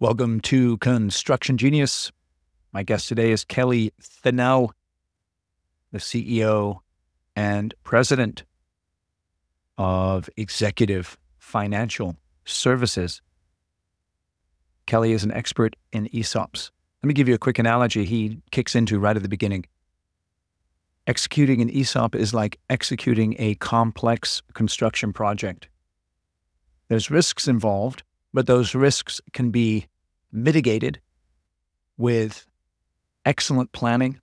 Welcome to Construction Genius. My guest today is Kelly Finnell, the CEO and president of Executive Financial Services. Kelly is an expert in ESOPs. Let me give you a quick analogy he kicks into right at the beginning. Executing an ESOP is like executing a complex construction project. There's risks involved, but those risks can be mitigated with excellent planning,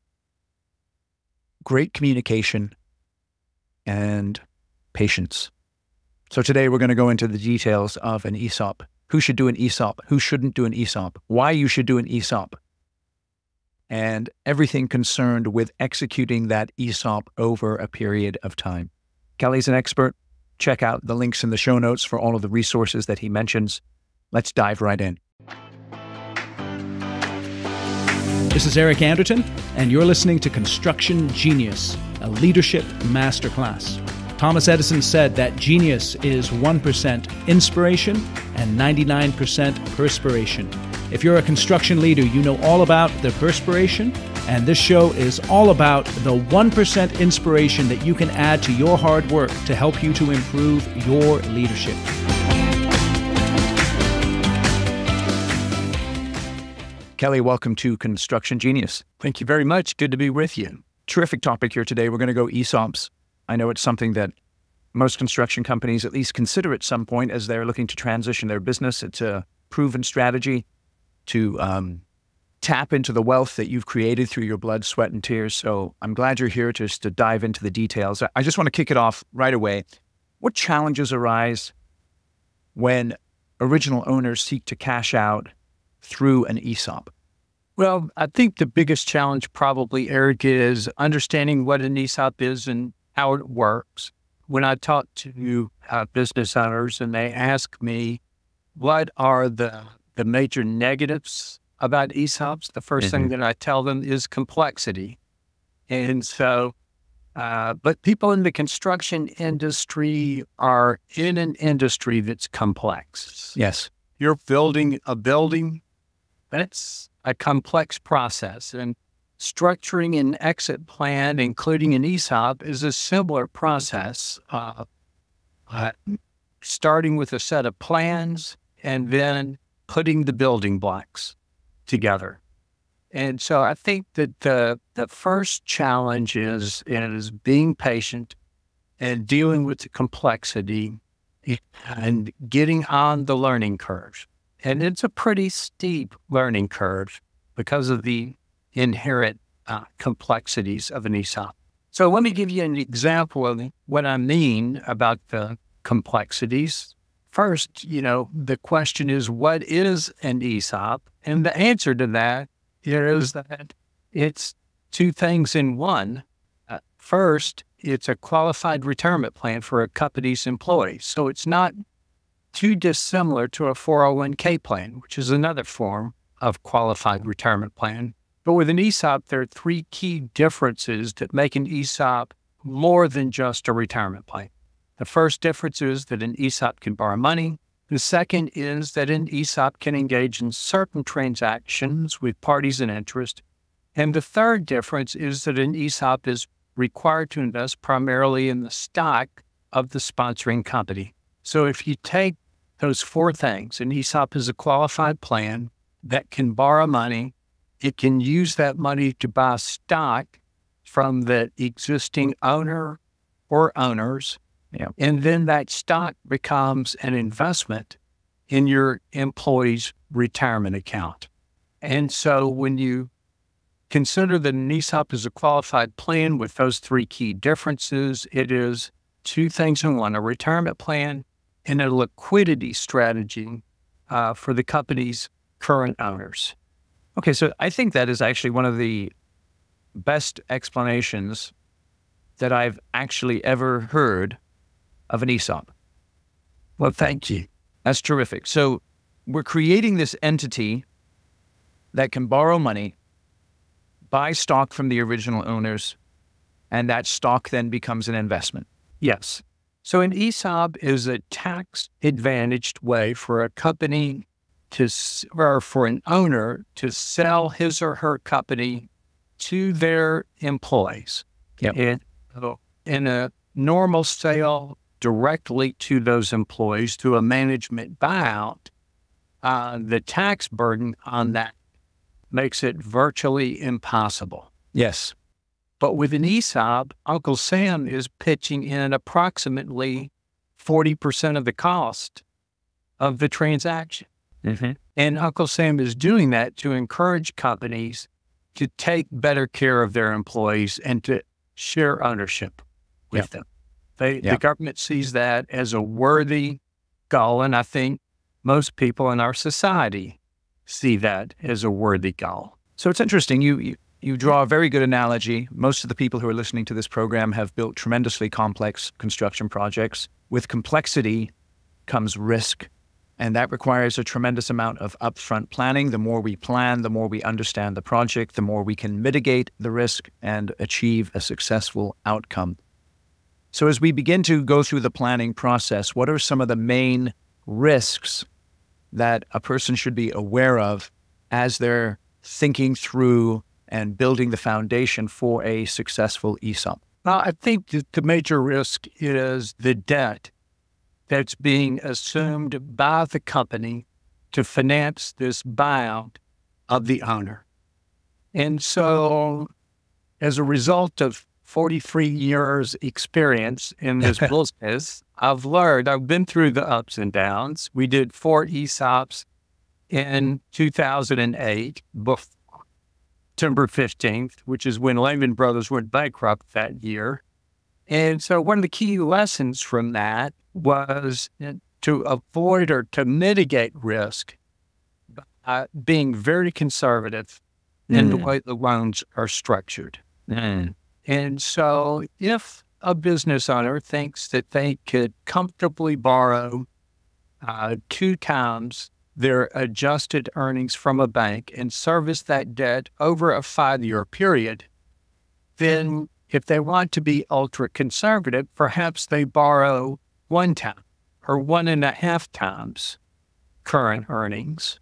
great communication, and patience. So today we're going to go into the details of an ESOP. Who should do an ESOP? Who shouldn't do an ESOP? Why you should do an ESOP? And everything concerned with executing that ESOP over a period of time. Kelly's an expert. Check out the links in the show notes for all of the resources that he mentions. Let's dive right in. This is Eric Anderton, and you're listening to Construction Genius, a leadership masterclass. Thomas Edison said that genius is 1% inspiration and 99% perspiration. If you're a construction leader, you know all about the perspiration, and this show is all about the 1% inspiration that you can add to your hard work to help you to improve your leadership. Kelly, welcome to Construction Genius. Thank you very much. Good to be with you. Terrific topic here today. We're going to go ESOPs. I know it's something that most construction companies at least consider at some point as they're looking to transition their business. It's a proven strategy to tap into the wealth that you've created through your blood, sweat, and tears. So I'm glad you're here just to dive into the details. I just want to kick it off right away. What challenges arise when original owners seek to cash out through an ESOP? Well, I think the biggest challenge probably, Eric, is understanding what an ESOP is and how it works. When I talk to business owners and they ask me, what are the major negatives about ESOPs, the first thing that I tell them is complexity. And so, but people in the construction industry are in an industry that's complex. Yes. You're building a building, but it's a complex process. And structuring an exit plan, including an ESOP, is a similar process, starting with a set of plans and then putting the building blocks together. And so I think that the first challenge is being patient and dealing with the complexity and getting on the learning curve. And it's a pretty steep learning curve because of the inherent complexities of an ESOP. So let me give you an example of what I mean about the complexities. First, you know, the question is, what is an ESOP? And the answer to that is that it's two things in one. First, it's a qualified retirement plan for a company's employees. So it's not too dissimilar to a 401k plan, which is another form of qualified retirement plan. But with an ESOP, there are three key differences that make an ESOP more than just a retirement plan. The first difference is that an ESOP can borrow money. The second is that an ESOP can engage in certain transactions with parties in interest. And the third difference is that an ESOP is required to invest primarily in the stock of the sponsoring company. So if you take those four things, an ESOP is a qualified plan that can borrow money. It can use that money to buy stock from the existing owner or owners. Yeah. And then that stock becomes an investment in your employee's retirement account. And so when you consider that an ESOP is a qualified plan with those three key differences, it is two things in one, a retirement plan and a liquidity strategy for the company's current owners. Okay, so I think that is actually one of the best explanations that I've actually ever heard of an ESOP. Well, thank you. That's terrific. So we're creating this entity that can borrow money, buy stock from the original owners, and that stock then becomes an investment. Yes. So an ESOP is a tax-advantaged way for a company for an owner to sell his or her company to their employees. Yep. In a normal sale directly to those employees through a management buyout, the tax burden on that makes it virtually impossible. Yes. But with an ESOP, Uncle Sam is pitching in approximately 40% of the cost of the transaction. Mm-hmm. And Uncle Sam is doing that to encourage companies to take better care of their employees and to share ownership with them. The government sees that as a worthy goal, and I think most people in our society see that as a worthy goal. So it's interesting. You draw a very good analogy. Most of the people who are listening to this program have built tremendously complex construction projects. With complexity comes risk, and that requires a tremendous amount of upfront planning. The more we plan, the more we understand the project, the more we can mitigate the risk and achieve a successful outcome. So as we begin to go through the planning process, what are some of the main risks that a person should be aware of as they're thinking through and building the foundation for a successful ESOP? Well, I think the major risk is the debt that's being assumed by the company to finance this buyout of the owner. And so as a result of 43 years experience in this business, I've been through the ups and downs. We did 4 ESOPs in 2008 before September 15th, which is when Lehman Brothers went bankrupt that year. And so one of the key lessons from that was to avoid or to mitigate risk by being very conservative in the way the loans are structured. And so if a business owner thinks that they could comfortably borrow 2 times their adjusted earnings from a bank and service that debt over a 5-year period, then if they want to be ultra conservative, perhaps they borrow 1 time or 1.5 times current earnings.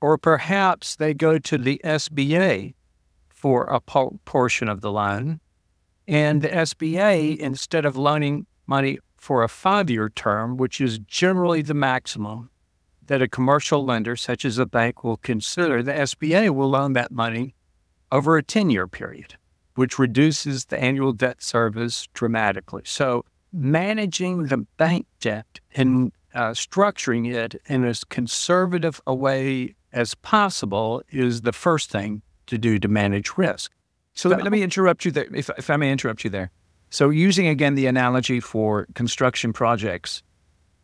Or perhaps they go to the SBA for a portion of the loan. And the SBA, instead of loaning money for a 5-year term, which is generally the maximum that a commercial lender, such as a bank, will consider, the SBA will loan that money over a 10-year period, which reduces the annual debt service dramatically. So managing the bank debt and structuring it in as conservative a way as possible is the first thing to do to manage risk. So let me interrupt you there, if I may interrupt you there. So using again the analogy for construction projects,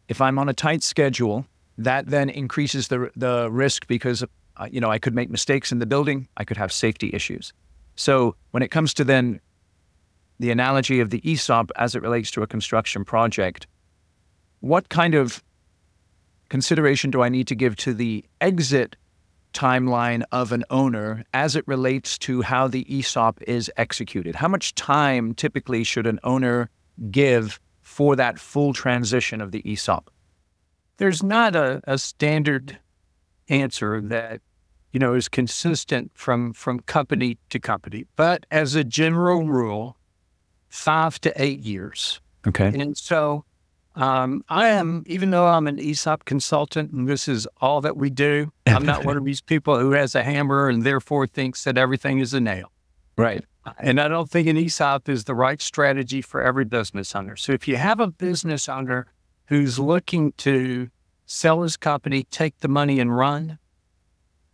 if I'm on a tight schedule, that then increases the risk because, I could make mistakes in the building. I could have safety issues. So when it comes to then the analogy of the ESOP as it relates to a construction project, what kind of consideration do I need to give to the exit timeline of an owner as it relates to how the ESOP is executed? How much time typically should an owner give for that full transition of the ESOP? There's not a standard answer that, is consistent from company to company, but as a general rule, 5 to 8 years. Okay. And so even though I'm an ESOP consultant and this is all that we do, I'm not one of these people who has a hammer and therefore thinks that everything is a nail. Right. And I don't think an ESOP is the right strategy for every business owner. So if you have a business owner who's looking to sell his company, take the money and run,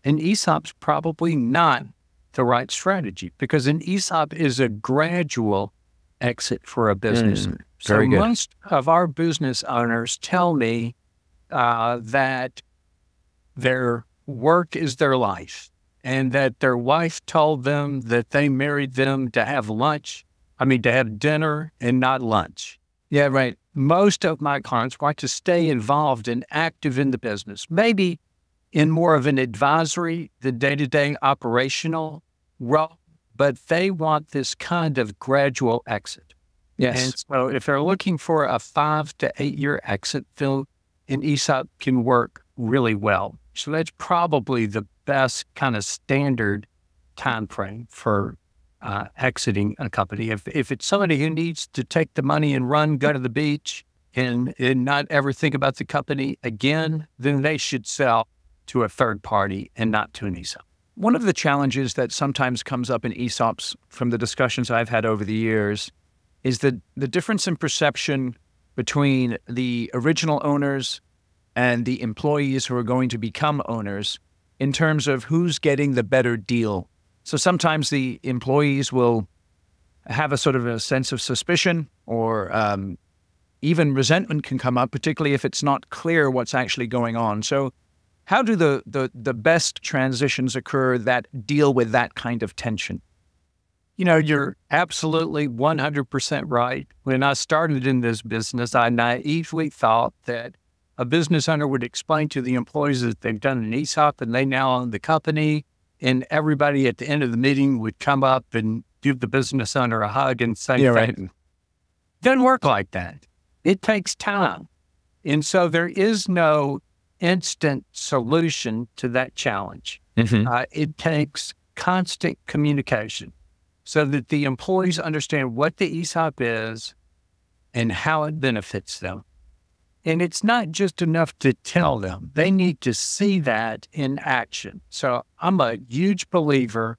an ESOP's probably not the right strategy because an ESOP is a gradual exit for a business. So most of our business owners tell me that their work is their life and that their wife told them that they married them to have to have dinner and not lunch. Yeah, right. Most of my clients want to stay involved and active in the business, maybe in more of an advisory, the day-to-day operational role, but they want this kind of gradual exit. Yes. And so if they're looking for a 5 to 8 year exit, then an ESOP can work really well. So that's probably the best kind of standard time frame for exiting a company. If it's somebody who needs to take the money and run, go to the beach and not ever think about the company again, then they should sell to a third party and not to an ESOP. One of the challenges that sometimes comes up in ESOPs from the discussions I've had over the years is the difference in perception between the original owners and the employees who are going to become owners in terms of who's getting the better deal. So sometimes the employees will have a sort of a sense of suspicion, or even resentment can come up, particularly if it's not clear what's actually going on. So how do the best transitions occur that deal with that kind of tension? You know, you're absolutely 100% right. When I started in this business, I naively thought that a business owner would explain to the employees that they've done an ESOP and they now own the company, and everybody at the end of the meeting would come up and give the business owner a hug and say, yeah, right. Doesn't work like that. It takes time. And so there is no instant solution to that challenge. Mm-hmm. It takes constant communication, so that the employees understand what the ESOP is and how it benefits them. And it's not just enough to tell them. They need to see that in action. So I'm a huge believer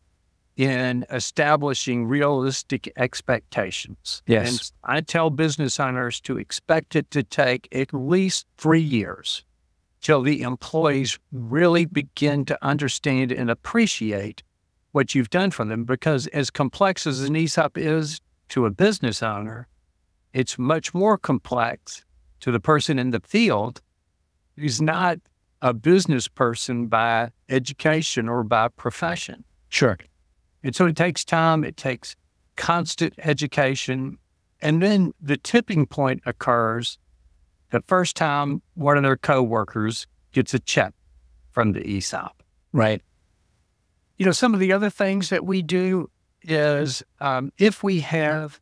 in establishing realistic expectations. Yes. And I tell business owners to expect it to take at least 3 years till the employees really begin to understand and appreciate what you've done for them, because as complex as an ESOP is to a business owner, it's much more complex to the person in the field who's not a business person by education or by profession. Sure. And so it takes time, it takes constant education, and then the tipping point occurs the first time one of their coworkers gets a check from the ESOP. Right. You know, some of the other things that we do is if we have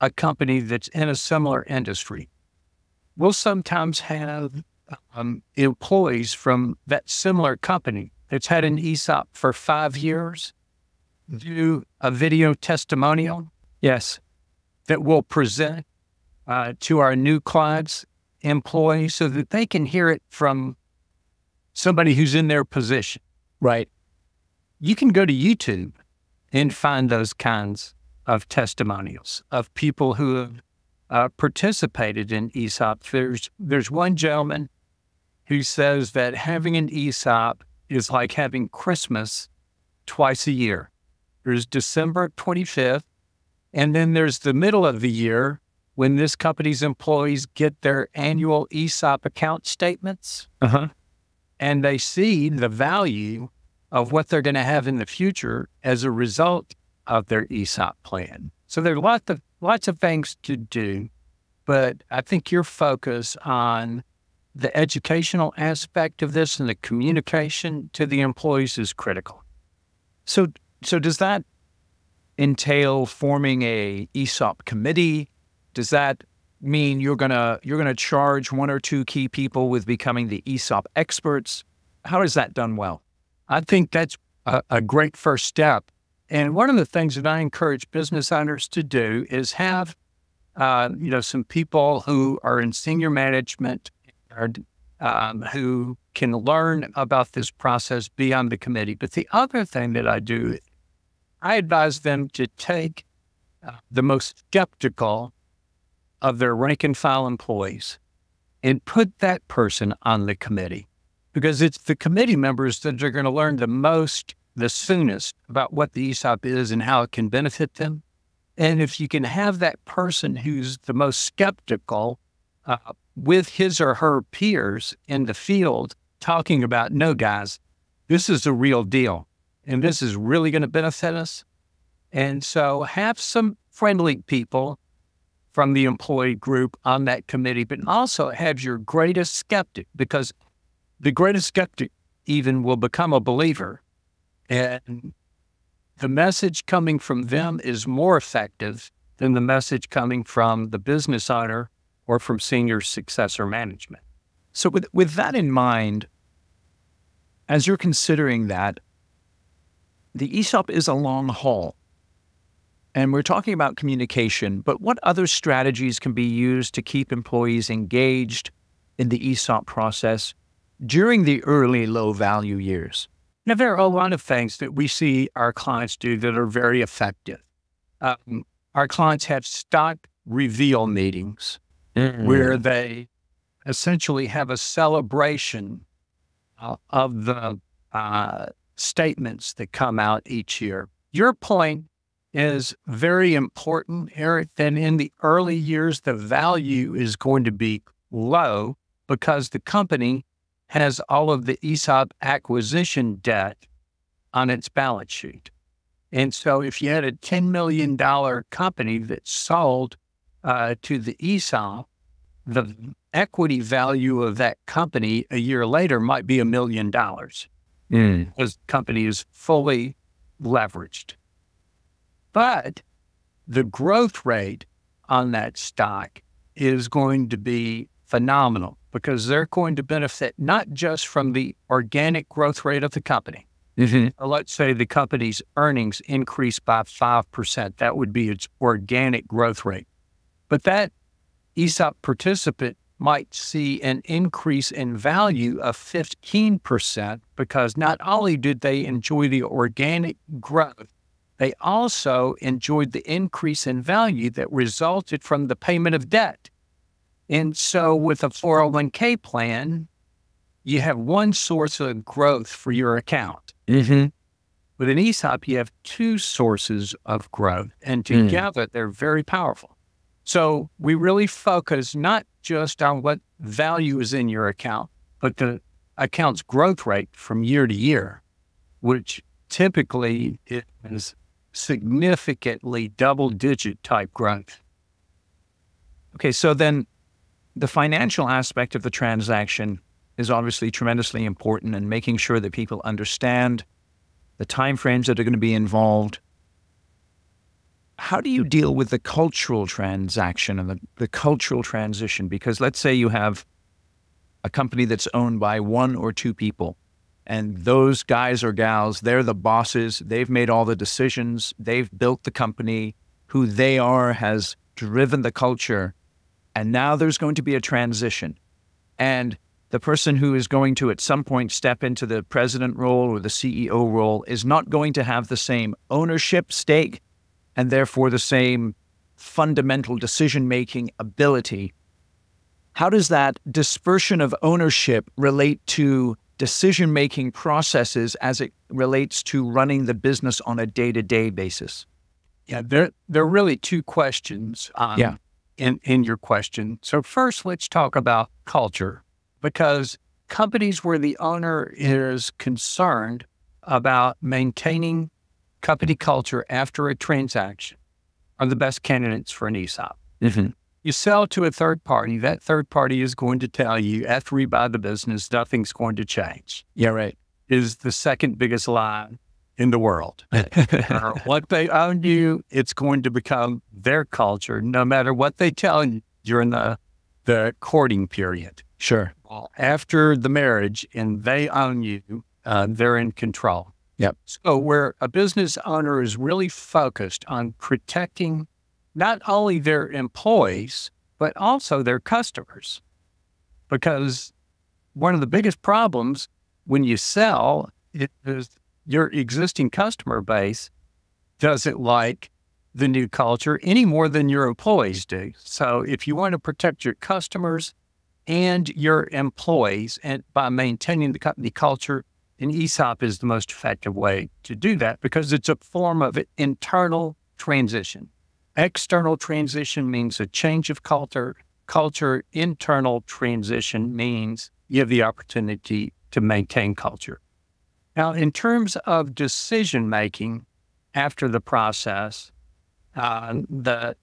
a company that's in a similar industry, we'll sometimes have employees from that similar company that's had an ESOP for 5 years do a video testimonial. Yes. That we'll present to our new clients, employees, so that they can hear it from somebody who's in their position. Right. You can go to YouTube and find those kinds of testimonials of people who have participated in ESOP. There's one gentleman who says that having an ESOP is like having Christmas twice a year. There's December 25th, and then there's the middle of the year when this company's employees get their annual ESOP account statements, and they see the value of what they're going to have in the future as a result of their ESOP plan. So there are lots of things to do, but I think your focus on the educational aspect of this and the communication to the employees is critical. So does that entail forming a ESOP committee? Does that mean you're gonna charge one or two key people with becoming the ESOP experts? How is that done well? I think that's a great first step. And one of the things that I encourage business owners to do is have, you know, some people who are in senior management or, who can learn about this process beyond the committee. But the other thing that I do, I advise them to take the most skeptical of their rank and file employees and put that person on the committee. Because it's the committee members that are going to learn the most, the soonest, about what the ESOP is and how it can benefit them. And if you can have that person who's the most skeptical with his or her peers in the field talking about, no, guys, this is the real deal, and this is really going to benefit us. And so have some friendly people from the employee group on that committee, but also have your greatest skeptic, because the greatest skeptic even will become a believer, and the message coming from them is more effective than the message coming from the business owner or from senior successor management. So with that in mind, as you're considering that, the ESOP is a long haul. And we're talking about communication, but what other strategies can be used to keep employees engaged in the ESOP process during the early low-value years? Now, there are a lot of things that we see our clients do that are very effective. Our clients have stock reveal meetings where they essentially have a celebration of the statements that come out each year. Your point is very important, Eric, that in the early years, the value is going to be low because the company has all of the ESOP acquisition debt on its balance sheet. And so if you had a $10 million company that sold to the ESOP, the equity value of that company a year later might be $1 million because the company is fully leveraged. But the growth rate on that stock is going to be phenomenal because they're going to benefit not just from the organic growth rate of the company. So let's say the company's earnings increase by 5%. That would be its organic growth rate. But that ESOP participant might see an increase in value of 15% because not only did they enjoy the organic growth, they also enjoyed the increase in value that resulted from the payment of debt. And so with a 401k plan, you have one source of growth for your account. With an ESOP, you have two sources of growth, and together they're very powerful. So we really focus not just on what value is in your account, but the account's growth rate from year to year, which typically is significantly double-digit type growth. Okay, so then the financial aspect of the transaction is obviously tremendously important, and making sure that people understand the timeframes that are going to be involved. How do you deal with the cultural transaction and the cultural transition? Because let's say you have a company that's owned by one or two people, and those guys or gals, they're the bosses. They've made all the decisions. They've built the company. Who they are has driven the culture. And now there's going to be a transition. And the person who is going to at some point step into the president role or the CEO role is not going to have the same ownership stake and therefore the same fundamental decision-making ability. How does that dispersion of ownership relate to decision-making processes as it relates to running the business on a day-to-day basis? Yeah, there are really two questions in your question. So first, let's talk about culture, because companies where the owner is concerned about maintaining company culture after a transaction are the best candidates for an ESOP. You sell to a third party, that third party is going to tell you, after we buy the business, nothing's going to change. Yeah, right. Is the second biggest lie in the world. What they own you, it's going to become their culture, no matter what they tell you during the courting period. Sure. After the marriage and they own you, they're in control. Yep. So where a business owner is really focused on protecting not only their employees, but also their customers. Because one of the biggest problems when you sell is your existing customer base doesn't like the new culture any more than your employees do. So if you want to protect your customers and your employees and by maintaining the company culture, an ESOP is the most effective way to do that because it's a form of internal transition. External transition means a change of culture. Internal transition means you have the opportunity to maintain culture. Now, in terms of decision-making after the process, the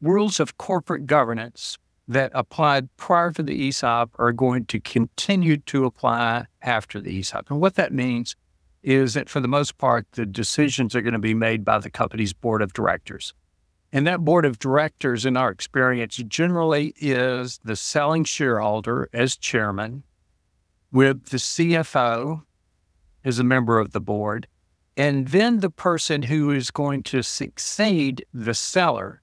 rules of corporate governance that applied prior to the ESOP are going to continue to apply after the ESOP. And what that means is that for the most part, the decisions are going to be made by the company's board of directors. And that board of directors, in our experience, generally is the selling shareholder as chairman with the CFO is a member of the board. And then the person who is going to succeed the seller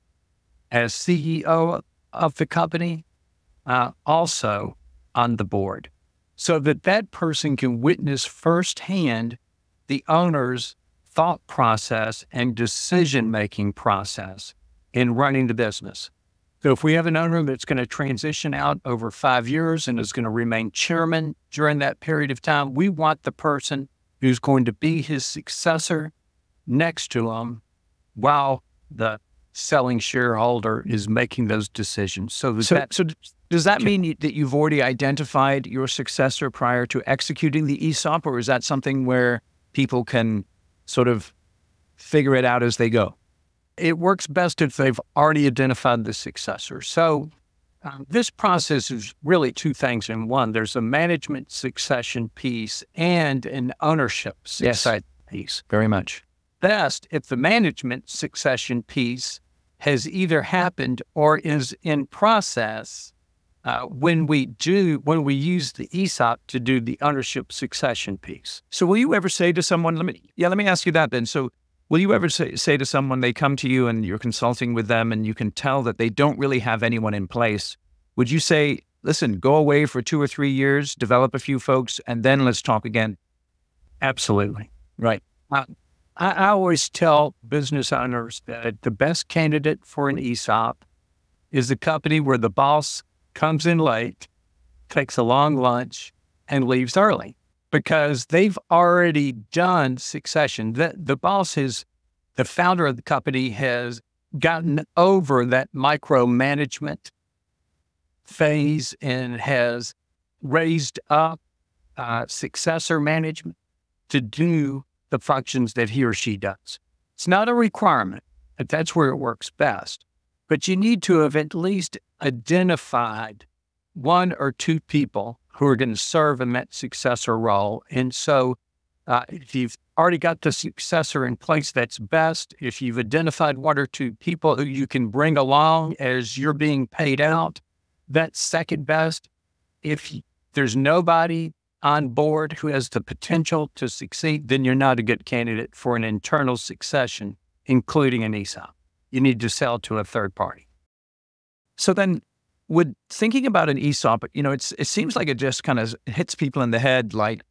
as CEO of the company, also on the board, so that that person can witness firsthand the owner's thought process and decision-making process in running the business. So if we have an owner that's going to transition out over 5 years and is going to remain chairman during that period of time, we want the person who's going to be his successor next to him while the selling shareholder is making those decisions. So does that mean that you've already identified your successor prior to executing the ESOP, or is that something where people can sort of figure it out as they go? It works best if they've already identified the successor. So this process is really two things in one. There's a management succession piece and an ownership succession piece. Very much. Best if the management succession piece has either happened or is in process when we use the ESOP to do the ownership succession piece. So will you ever say to someone, let me ask you that then. So will you ever say to someone, they come to you and you're consulting with them and you can tell that they don't really have anyone in place. Would you say, listen, go away for 2 or 3 years, develop a few folks, and then let's talk again? Absolutely. Right. I always tell business owners that the best candidate for an ESOP is the company where the boss comes in late, takes a long lunch, and leaves early. Because they've already done succession. The founder of the company has gotten over that micromanagement phase and has raised up successor management to do the functions that he or she does. It's not a requirement, but that's where it works best. But you need to have at least identified one or two people who are going to serve in that successor role. And so if you've already got the successor in place, that's best. If you've identified one or two people who you can bring along as you're being paid out, that's second best. If there's nobody on board who has the potential to succeed, then you're not a good candidate for an internal succession, including an ESOP. You need to sell to a third party. So then, would thinking about an ESOP, it seems like it just kind of hits people in the head like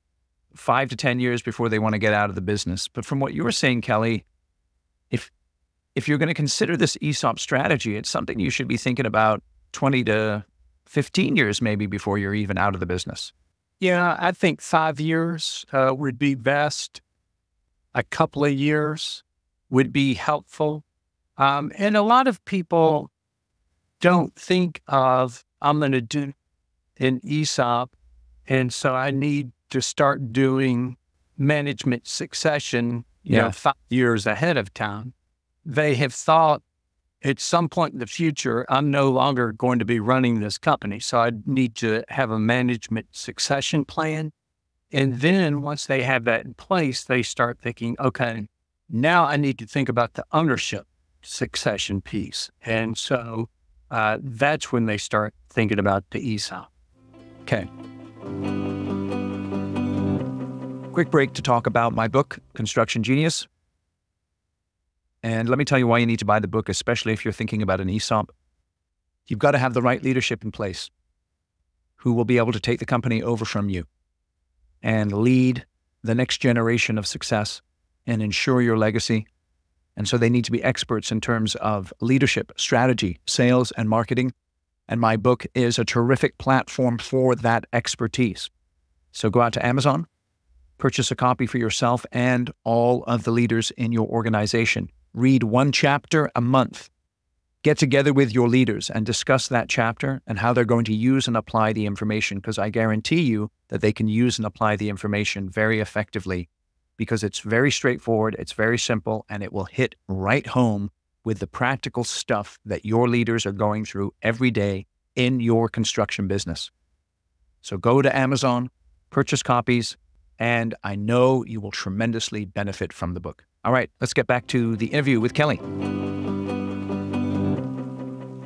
5 to 10 years before they want to get out of the business. But from what you were saying, Kelly, if you're going to consider this ESOP strategy, it's something you should be thinking about 20 to 15 years maybe before you're even out of the business. Yeah, I think 5 years would be best. A couple of years would be helpful. And a lot of people don't think of, I'm going to do an ESOP, and so I need to start doing management succession, you know, 5 years ahead of time. They have thought at some point in the future, I'm no longer going to be running this company, so I need to have a management succession plan. And then once they have that in place, they start thinking, okay, now I need to think about the ownership succession piece. And so that's when they start thinking about the ESOP. Okay. Quick break to talk about my book, Construction Genius. And let me tell you why you need to buy the book, especially if you're thinking about an ESOP. You've got to have the right leadership in place who will be able to take the company over from you and lead the next generation of success and ensure your legacy. And so they need to be experts in terms of leadership, strategy, sales, and marketing. And my book is a terrific platform for that expertise. So go out to Amazon, purchase a copy for yourself and all of the leaders in your organization. Read one chapter a month. Get together with your leaders and discuss that chapter and how they're going to use and apply the information, because I guarantee you that they can use and apply the information very effectively, because it's very straightforward, it's very simple, and it will hit right home with the practical stuff that your leaders are going through every day in your construction business. So go to Amazon, purchase copies, and I know you will tremendously benefit from the book. All right, let's get back to the interview with Kelly.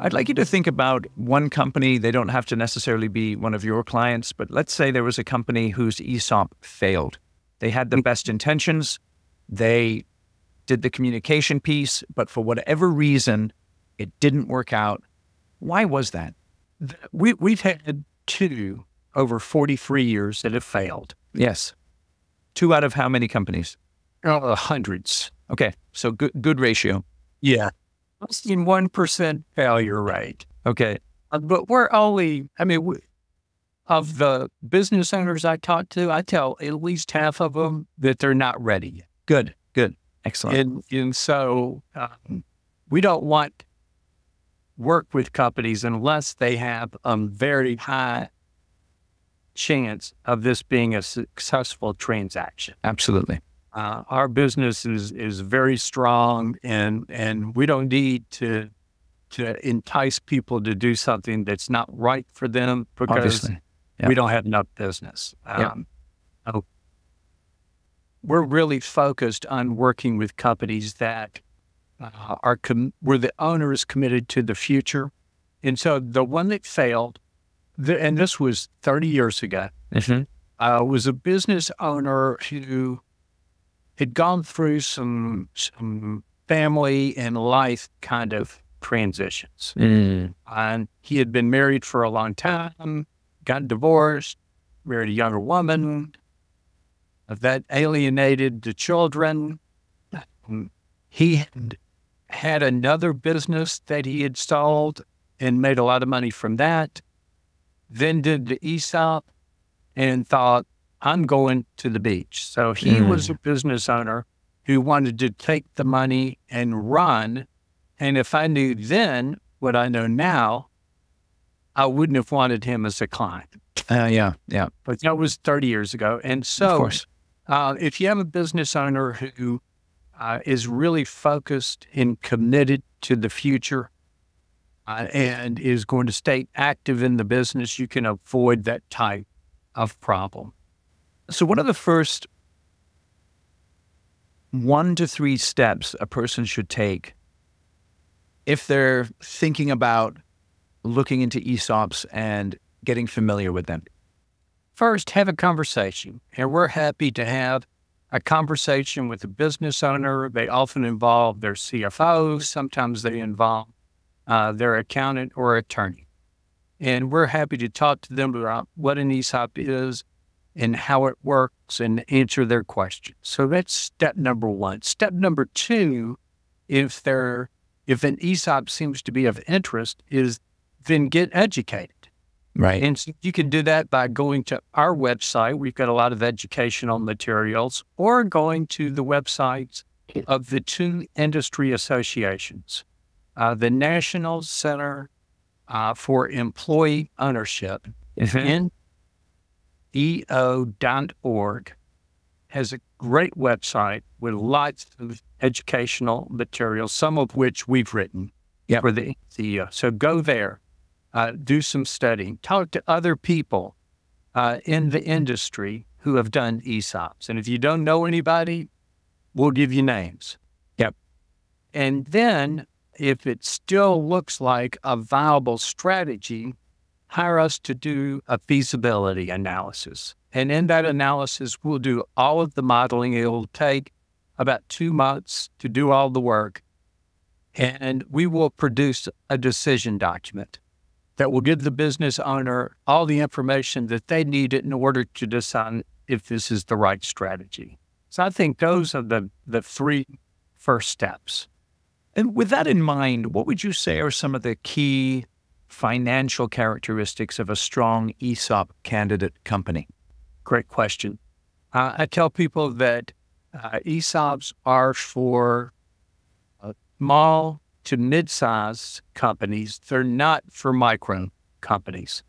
I'd like you to think about one company. They don't have to necessarily be one of your clients, but let's say there was a company whose ESOP failed. They had the best intentions. They did the communication piece, but for whatever reason, it didn't work out. Why was that? We've had two over 43 years that have failed. Yes. Two out of how many companies? Hundreds. Okay. So good ratio. Yeah. Less than 1% failure rate. Okay. But we're only, I mean, of the business owners I talk to, I tell at least half of them that they're not ready yet. Good, good. Excellent. And so we don't want to work with companies unless they have a very high chance of this being a successful transaction. Absolutely. Our business is very strong, and we don't need to entice people to do something that's not right for them, because we don't have enough business. We're really focused on working with companies that where the owner is committed to the future. And so the one that failed, and this was 30 years ago, was a business owner who had gone through some family and life kind of transitions. And he had been married for a long time, got divorced, married a younger woman. That alienated the children. He had another business that he had sold and made a lot of money from that, then did the ESOP and thought, I'm going to the beach. So he was a business owner who wanted to take the money and run. And if I knew then what I know now, I wouldn't have wanted him as a client. But that was 30 years ago. And so, of course. If you have a business owner who is really focused and committed to the future and is going to stay active in the business, you can avoid that type of problem. So what are the first 1 to 3 steps a person should take if they're thinking about looking into ESOPs and getting familiar with them? First, have a conversation, and we're happy to have a conversation with the business owner. They often involve their CFO. Sometimes they involve their accountant or attorney, and we're happy to talk to them about what an ESOP is and how it works and answer their questions. So that's step number 1. Step number 2, if an ESOP seems to be of interest, is then get educated. Right. And so you can do that by going to our website. We've got a lot of educational materials, or going to the websites of the 2 industry associations, the National Center for Employee Ownership and EO.org has a great website with lots of educational materials, some of which we've written for the so go there. Do some studying, talk to other people in the industry who have done ESOPs. And if you don't know anybody, we'll give you names. And then if it still looks like a viable strategy, hire us to do a feasibility analysis. And in that analysis, we'll do all of the modeling. It'll take about 2 months to do all the work. And we will produce a decision document that will give the business owner all the information that they need in order to decide if this is the right strategy. So I think those are the 3 first steps. And with that in mind, what would you say are some of the key financial characteristics of a strong ESOP candidate company? Great question. I tell people that ESOPs are for small to mid-sized companies. They're not for micro companies.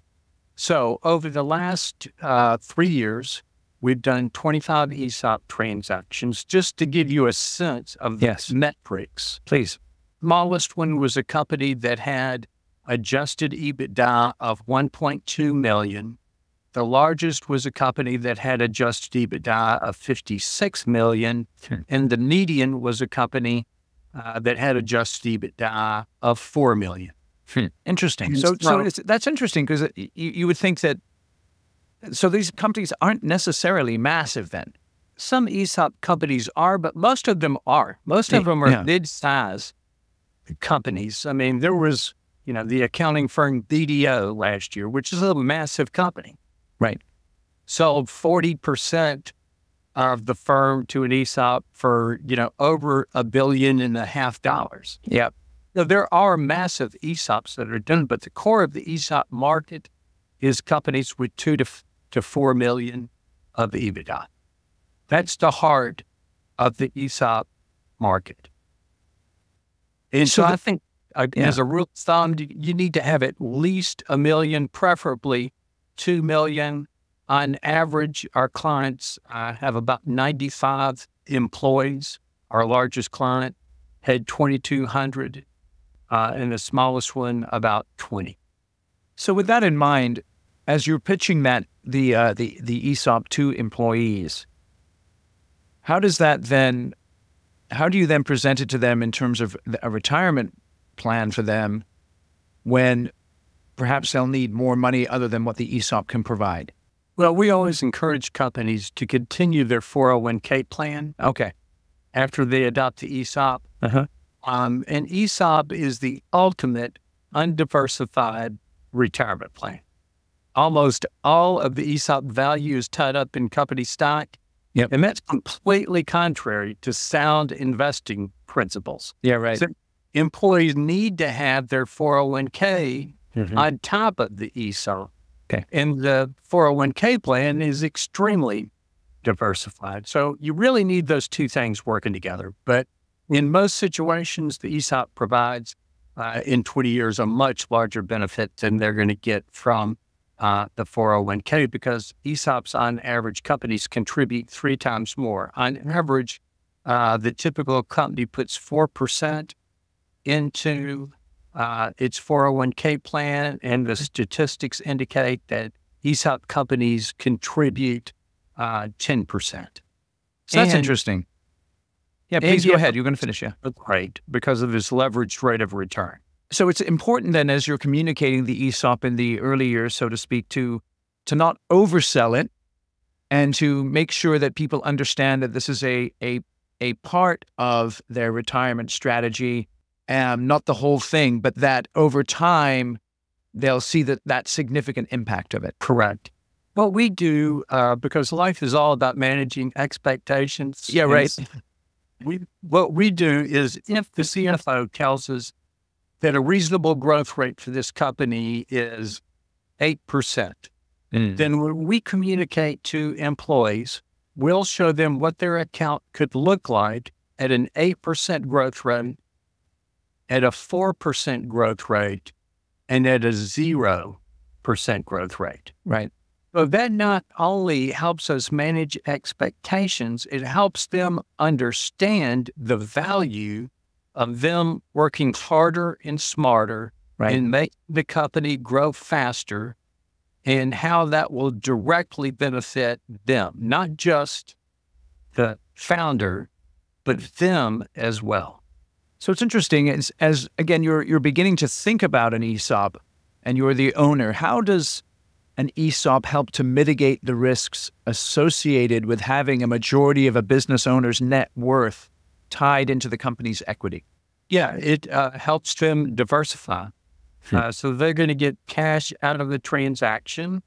So over the last 3 years, we've done 25 ESOP transactions, just to give you a sense of the metrics. Please. Smallest one was a company that had adjusted EBITDA of $1.2 million. The largest was a company that had adjusted EBITDA of $56 million. And the median was a company that had adjusted EBITDA of $4 million. Interesting. So that's interesting, because you would think that, so these companies aren't necessarily massive then. some ESOP companies are, but most of them are. Most of them are mid-size companies. I mean, there was, you know, the accounting firm BDO last year, which is a massive company. Right. Sold 40% of the firm to an ESOP for, you know, over $1.5 billion. Yep. Now, there are massive ESOPs that are done, but the core of the ESOP market is companies with $2 to $4 million of EBITDA. That's the heart of the ESOP market. And so I think as a rule of thumb, you need to have at least $1 million, preferably $2 million. On average, our clients have about 95 employees. Our largest client had 2,200 and the smallest one about 20. So with that in mind, as you're pitching that the ESOP to employees, how does that then, how do you then present it to them in terms of a retirement plan for them when perhaps they'll need more money other than what the ESOP can provide? Well, we always encourage companies to continue their 401k plan. Okay. After they adopt the ESOP. Uh-huh. And ESOP is the ultimate undiversified retirement plan. Almost all of the ESOP value is tied up in company stock. Yep. And that's completely contrary to sound investing principles. Yeah, right. So employees need to have their 401k on top of the ESOP. Okay. And the 401k plan is extremely diversified. So you really need those two things working together. But in most situations, the ESOP provides in 20 years a much larger benefit than they're going to get from the 401k, because ESOPs on average companies contribute 3 times more. On average, the typical company puts 4% into its 401k plan, and the statistics indicate that ESOP companies contribute 10%. So that's interesting. Yeah, please go ahead. You're going to finish, Right, because of this leveraged rate of return. So it's important then, as you're communicating the ESOP in the early years, so to speak, to not oversell it and to make sure that people understand that this is a part of their retirement strategy, not the whole thing, but that over time, they'll see that significant impact of it. Correct. Well, we do, because life is all about managing expectations. Yeah, right. What we do is if the CFO tells us that a reasonable growth rate for this company is 8%. Then when we communicate to employees, we'll show them what their account could look like at an 8% growth rate, at a 4% growth rate, and at a 0% growth rate. Right. So that not only helps us manage expectations, it helps them understand the value of them working harder and smarter and make the company grow faster, and how that will directly benefit them, not just the founder, but them as well. So it's interesting, as again, you're beginning to think about an ESOP and you're the owner, how does an ESOP help to mitigate the risks associated with having a majority of a business owner's net worth tied into the company's equity? Yeah, it helps them diversify. So they're going to get cash out of the transaction,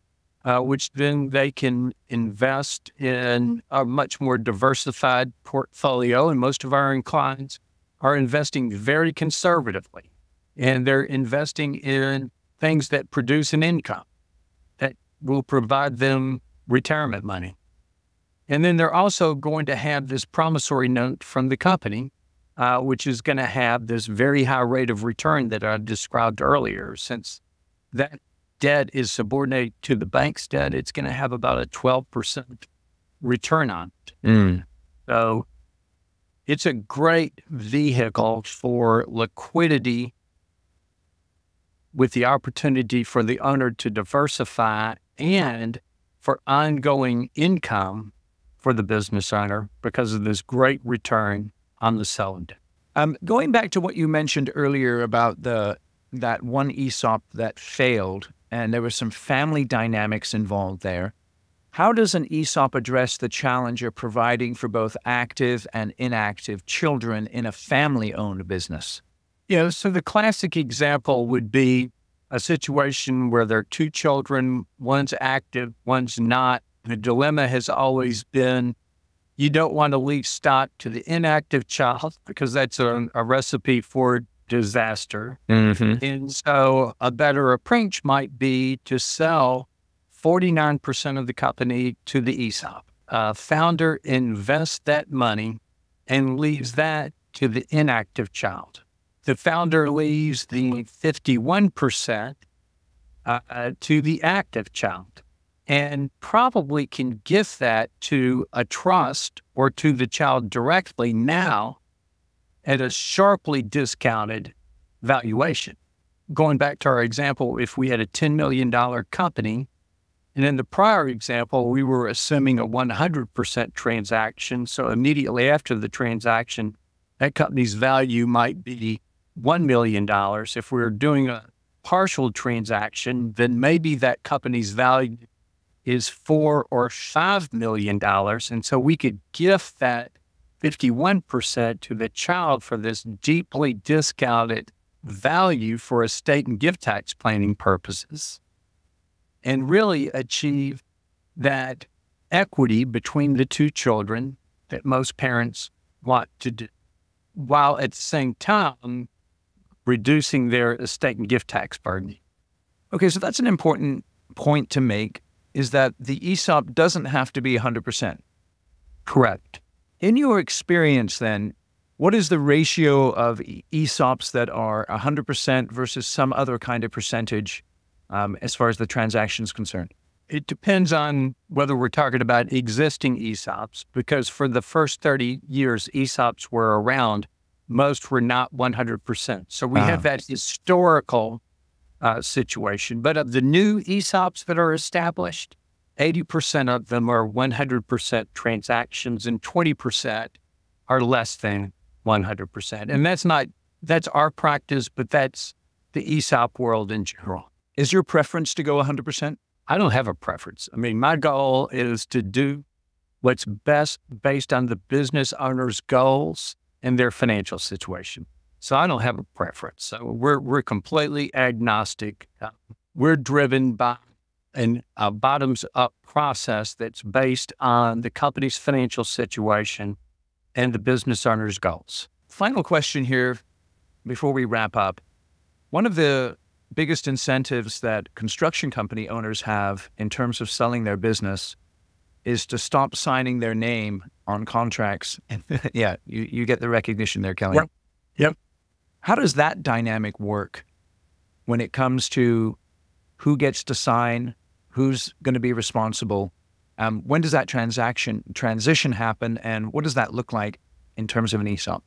which then they can invest in a much more diversified portfolio. And most of our clients are investing very conservatively, and they're investing in things that produce an income that will provide them retirement money. And then they're also going to have this promissory note from the company, which is going to have this very high rate of return that I described earlier. Since that debt is subordinated to the bank's debt, it's going to have about a 12% return on it. So it's a great vehicle for liquidity with the opportunity for the owner to diversify and for ongoing income for the business owner because of this great return on the selling debt. Going back to what you mentioned earlier about that one ESOP that failed, and there were some family dynamics involved there. How does an ESOP address the challenge of providing for both active and inactive children in a family-owned business? Yeah, so the classic example would be a situation where there are two children, one's active, one's not. The dilemma has always been, you don't want to leave stock to the inactive child because that's a recipe for disaster. Mm-hmm. And so a better approach might be to sell 49% of the company to the ESOP. Founder invests that money and leaves that to the inactive child. The founder leaves the 51% to the active child, and probably can gift that to a trust or to the child directly now at a sharply discounted valuation. Going back to our example, if we had a $10 million company, and in the prior example, we were assuming a 100% transaction. So immediately after the transaction, that company's value might be $1 million. If we're doing a partial transaction, then maybe that company's value is $4 or $5 million. And so we could gift that 51% to the child for this deeply discounted value for estate and gift tax planning purposes, and really achieve that equity between the two children that most parents want to do, while at the same time reducing their estate and gift tax burden. Okay, so that's an important point to make, is that the ESOP doesn't have to be 100%. Correct. In your experience then, what is the ratio of ESOPs that are 100% versus some other kind of percentage as far as the transaction is concerned? It depends on whether we're talking about existing ESOPs, because for the first 30 years ESOPs were around, most were not 100%. So we have that historical situation. But of the new ESOPs that are established, 80% of them are 100% transactions and 20% are less than 100%. And that's our practice, but that's the ESOP world in general. Is your preference to go 100%? I don't have a preference. I mean, my goal is to do what's best based on the business owner's goals and their financial situation. So I don't have a preference. So we're completely agnostic. We're driven by a bottoms-up process that's based on the company's financial situation and the business owner's goals. Final question here before we wrap up. One of the biggest incentives that construction company owners have in terms of selling their business is to stop signing their name on contracts. Yeah, you get the recognition there, Kelly. Yep. How does that dynamic work when it comes to who gets to sign, who's going to be responsible? When does that transition happen, and what does that look like in terms of an ESOP?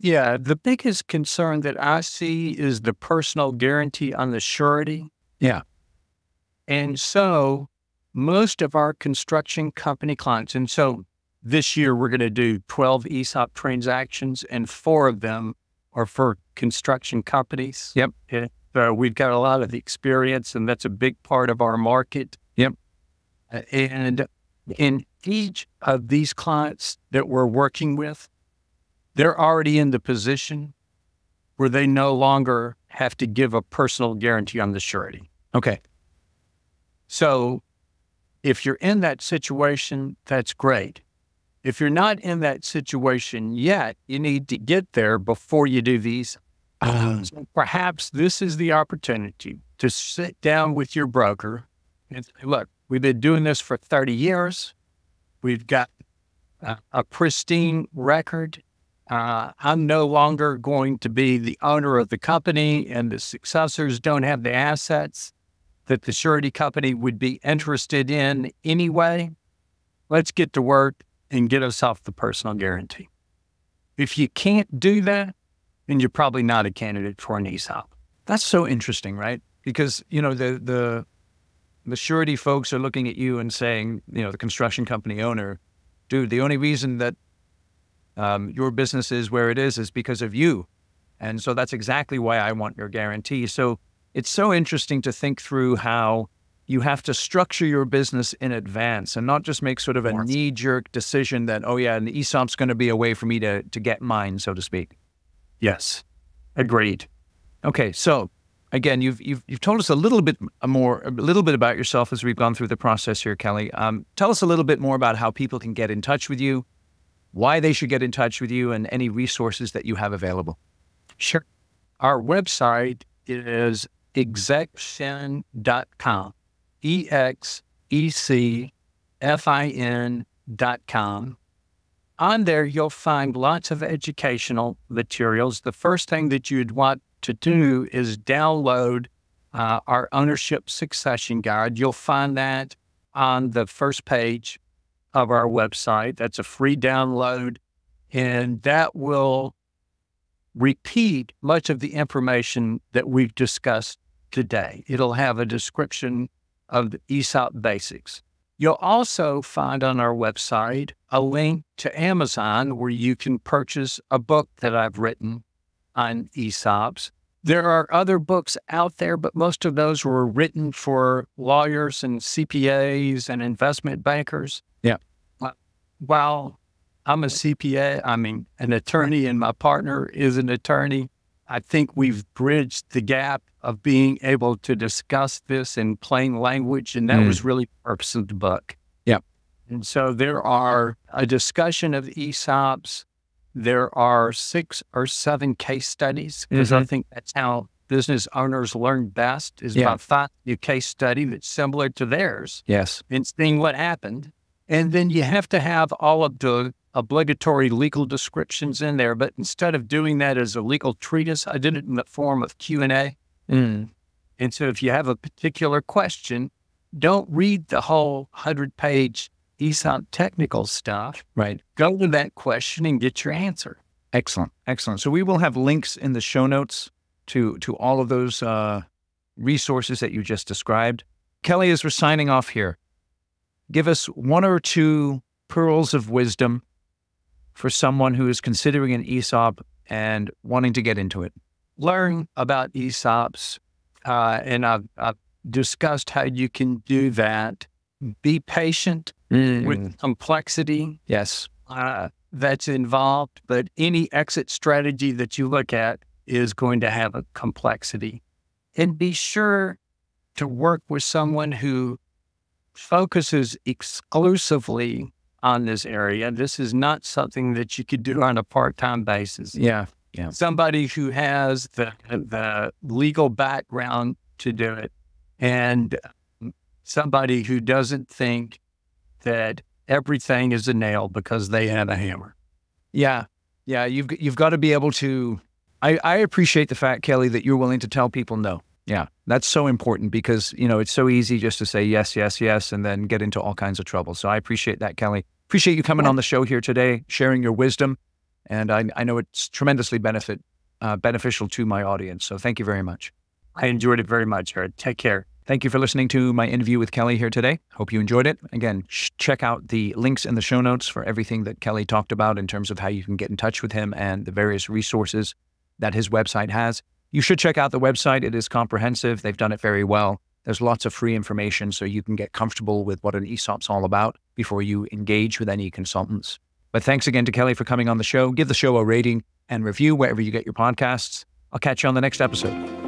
Yeah, the biggest concern that I see is the personal guarantee on the surety. Yeah. And so most of our construction company clients, and so this year we're going to do 12 ESOP transactions, and 4 of them are for construction companies. Yep. Yeah. So we've got a lot of the experience, and that's a big part of our market. Yep. And in each of these clients that we're working with, they're already in the position where they no longer have to give a personal guarantee on the surety. Okay. So if you're in that situation, that's great. If you're not in that situation yet, you need to get there before you do these. So perhaps this is the opportunity to sit down with your broker and say, look, we've been doing this for 30 years. We've got a pristine record. I'm no longer going to be the owner of the company, and the successors don't have the assets that the surety company would be interested in anyway. Let's get to work and get us off the personal guarantee. If you can't do that, and you're probably not a candidate for an ESOP. That's so interesting, right? Because, you know, the surety folks are looking at you and saying, you know, the construction company owner, dude, the only reason that your business is where it is because of you. And so that's exactly why I want your guarantee. So it's so interesting to think through how you have to structure your business in advance and not just make sort of a knee-jerk decision that, oh yeah, an ESOP's going to be a way for me to get mine, so to speak. Yes, agreed. Okay, so again, you've told us a little bit about yourself as we've gone through the process here, Kelly. Tell us a little bit more about how people can get in touch with you, why they should get in touch with you, and any resources that you have available. Sure. Our website is execfin.com, execfin.com. On there, you'll find lots of educational materials. The first thing that you'd want to do is download our ownership succession guide. You'll find that on the first page of our website. That's a free download, and that will repeat much of the information that we've discussed today. It'll have a description of the ESOP basics. You'll also find on our website a link to Amazon where you can purchase a book that I've written on ESOPs. There are other books out there, but most of those were written for lawyers and CPAs and investment bankers. Yeah. While I'm a CPA, I mean, an attorney, and my partner is an attorney, I think we've bridged the gap of being able to discuss this in plain language, and that was really the purpose of the book. Yeah. And so there are a discussion of ESOPs. There are 6 or 7 case studies, because I think that's how business owners learn best, is by finding a case study that's similar to theirs. Yes. And seeing what happened. And then you have to have all of the obligatory legal descriptions in there. But instead of doing that as a legal treatise, I did it in the form of Q&A. And so if you have a particular question, don't read the whole 100-page ESOP technical stuff. Right. Go to that question and get your answer. Excellent. Excellent. So we will have links in the show notes to all of those resources that you just described. Kelly, as we're signing off here, give us 1 or 2 pearls of wisdom for someone who is considering an ESOP and wanting to get into it. Learn about ESOPs, and I've discussed how you can do that. Be patient with complexity. Yes. That's involved, but any exit strategy that you look at is going to have a complexity. And be sure to work with someone who focuses exclusively on this area. This is not something that you could do on a part-time basis. Yeah. Yeah. Somebody who has the legal background to do it, and somebody who doesn't think that everything is a nail because they had a hammer. Yeah. Yeah. You've got to be able to, I appreciate the fact, Kelly, that you're willing to tell people no. Yeah, that's so important, because, you know, it's so easy just to say yes, yes, yes, and then get into all kinds of trouble. So I appreciate that, Kelly. Appreciate you coming on the show here today, sharing your wisdom. And I know it's tremendously beneficial to my audience. So thank you very much. I enjoyed it very much, Eric. Take care. Thank you for listening to my interview with Kelly here today. Hope you enjoyed it. Again, check out the links in the show notes for everything that Kelly talked about in terms of how you can get in touch with him and the various resources that his website has. You should check out the website. It is comprehensive. They've done it very well. There's lots of free information, so you can get comfortable with what an ESOP's all about before you engage with any consultants. But thanks again to Kelly for coming on the show. Give the show a rating and review wherever you get your podcasts. I'll catch you on the next episode.